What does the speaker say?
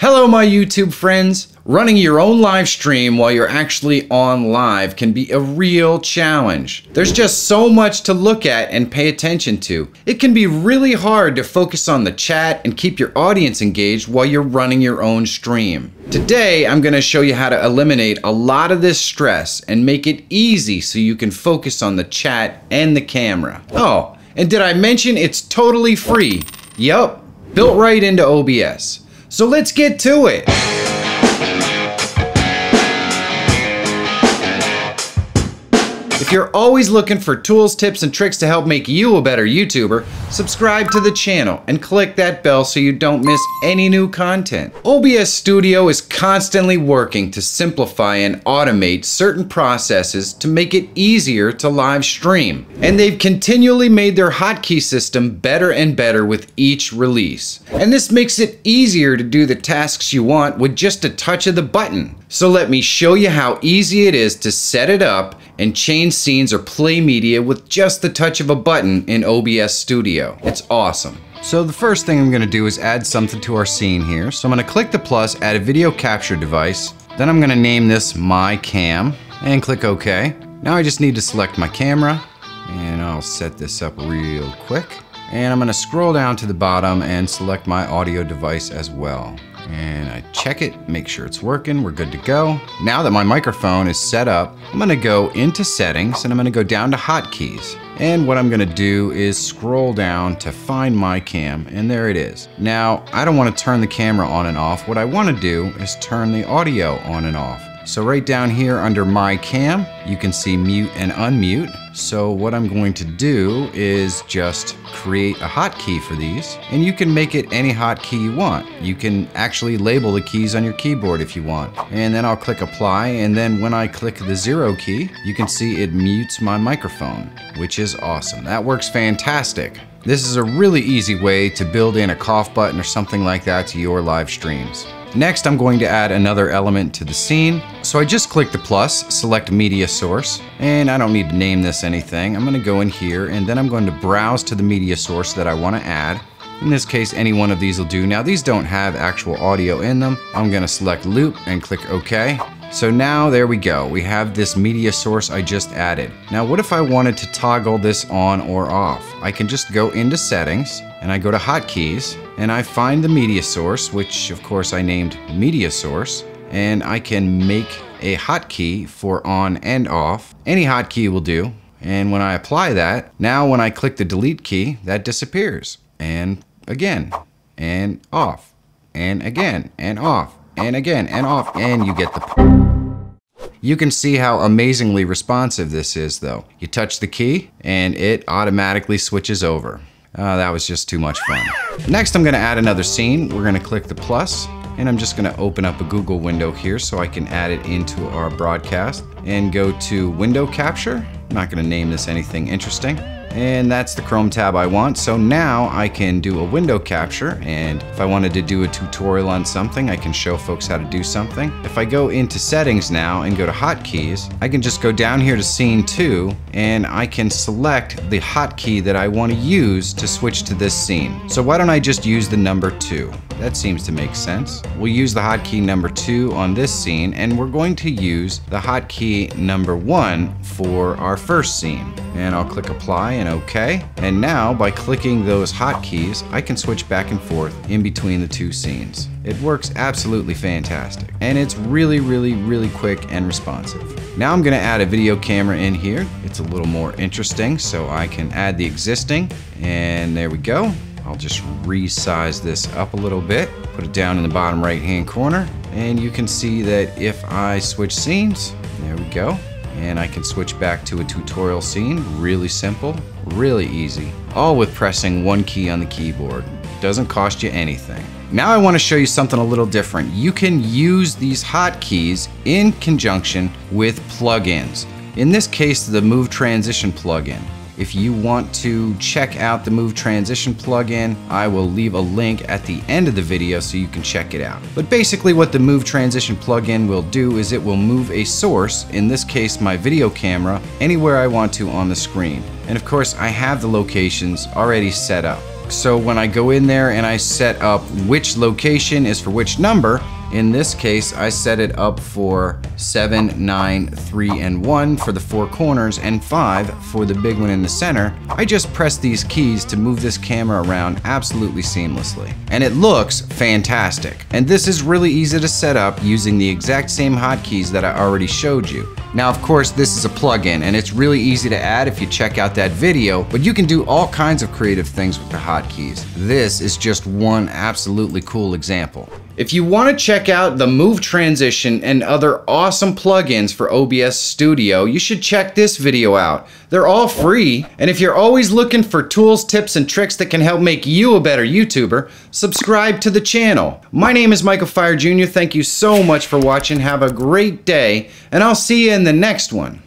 Hello, my YouTube friends. Running your own live stream while you're actually on live can be a real challenge. There's just so much to look at and pay attention to. It can be really hard to focus on the chat and keep your audience engaged while you're running your own stream. Today, I'm going to show you how to eliminate a lot of this stress and make it easy so you can focus on the chat and the camera. Oh, and did I mention it's totally free? Yup, built right into OBS. So let's get to it. If you're always looking for tools, tips, and tricks to help make you a better YouTuber, subscribe to the channel and click that bell so you don't miss any new content. OBS Studio is constantly working to simplify and automate certain processes to make it easier to live stream. And they've continually made their hotkey system better and better with each release. And this makes it easier to do the tasks you want with just a touch of the button. So let me show you how easy it is to set it up and change scenes or play media with just the touch of a button in OBS Studio. It's awesome. So the first thing I'm going to do is add something to our scene here. So I'm going to click the plus, add a video capture device. Then I'm going to name this My Cam and click OK. Now I just need to select my camera and I'll set this up real quick. And I'm going to scroll down to the bottom and select my audio device as well. And I check it, make sure it's working, we're good to go. Now that my microphone is set up, I'm gonna go into settings and I'm gonna go down to hotkeys. And what I'm gonna do is scroll down to find my cam, and there it is. Now, I don't wanna turn the camera on and off. What I wanna do is turn the audio on and off. So right down here under my cam, you can see mute and unmute. So what I'm going to do is just create a hotkey for these, and you can make it any hotkey you want. You can actually label the keys on your keyboard if you want. And then I'll click apply, and then when I click the 0 key, you can see it mutes my microphone, which is awesome. That works fantastic. This is a really easy way to build in a cough button or something like that to your live streams. Next, I'm going to add another element to the scene. So I just click the plus, select media source, and I don't need to name this anything. I'm gonna go in here and then I'm going to browse to the media source that I wanna add. In this case, any one of these will do. Now, these don't have actual audio in them. I'm gonna select loop and click OK. So now there we go. We have this media source I just added. Now, what if I wanted to toggle this on or off? I can just go into settings and I go to hotkeys and I find the media source, which of course I named media source, and I can make a hotkey for on and off. Any hotkey will do. And when I apply that, now when I click the delete key, that disappears. And again, and off, and again, and off, and again, and off, and you get the point. You can see how amazingly responsive this is though. You touch the key and it automatically switches over. That was just too much fun. Next, I'm gonna add another scene. We're gonna click the plus and I'm just gonna open up a Google window here so I can add it into our broadcast and go to window capture. I'm not gonna name this anything interesting. And that's the Chrome tab I want. So now I can do a window capture, and if I wanted to do a tutorial on something, I can show folks how to do something. If I go into settings now and go to hotkeys, I can just go down here to scene 2 and I can select the hotkey that I want to use to switch to this scene. So why don't I just use the number 2? That seems to make sense. We'll use the hotkey number 2 on this scene, and we're going to use the hotkey number 1 for our first scene. And I'll click apply and OK. And now by clicking those hotkeys, I can switch back and forth in between the two scenes. It works absolutely fantastic. And it's really, really, really quick and responsive. Now I'm gonna add a video camera in here. It's a little more interesting, so I can add the existing. And there we go. I'll just resize this up a little bit, put it down in the bottom right hand corner, and you can see that if I switch scenes, there we go, and I can switch back to a tutorial scene. Really simple, really easy, all with pressing one key on the keyboard. Doesn't cost you anything. Now I want to show you something a little different. You can use these hotkeys in conjunction with plugins. In this case, the Move Transition plugin. If you want to check out the Move Transition plugin, I will leave a link at the end of the video so you can check it out. But basically what the Move Transition plugin will do is it will move a source, in this case my video camera, anywhere I want to on the screen. And of course I have the locations already set up. So when I go in there and I set up which location is for which number, in this case, I set it up for 7, 9, 3, and 1 for the four corners and 5 for the big one in the center. I just press these keys to move this camera around absolutely seamlessly. And it looks fantastic. And this is really easy to set up using the exact same hotkeys that I already showed you. Now, of course, this is a plugin and it's really easy to add if you check out that video, but you can do all kinds of creative things with the hotkeys. This is just one absolutely cool example. If you want to check out the Move Transition and other awesome plugins for OBS Studio, you should check this video out. They're all free, and if you're always looking for tools, tips, and tricks that can help make you a better YouTuber, subscribe to the channel. My name is Michael Fire Jr. Thank you so much for watching. Have a great day, and I'll see you in the next one.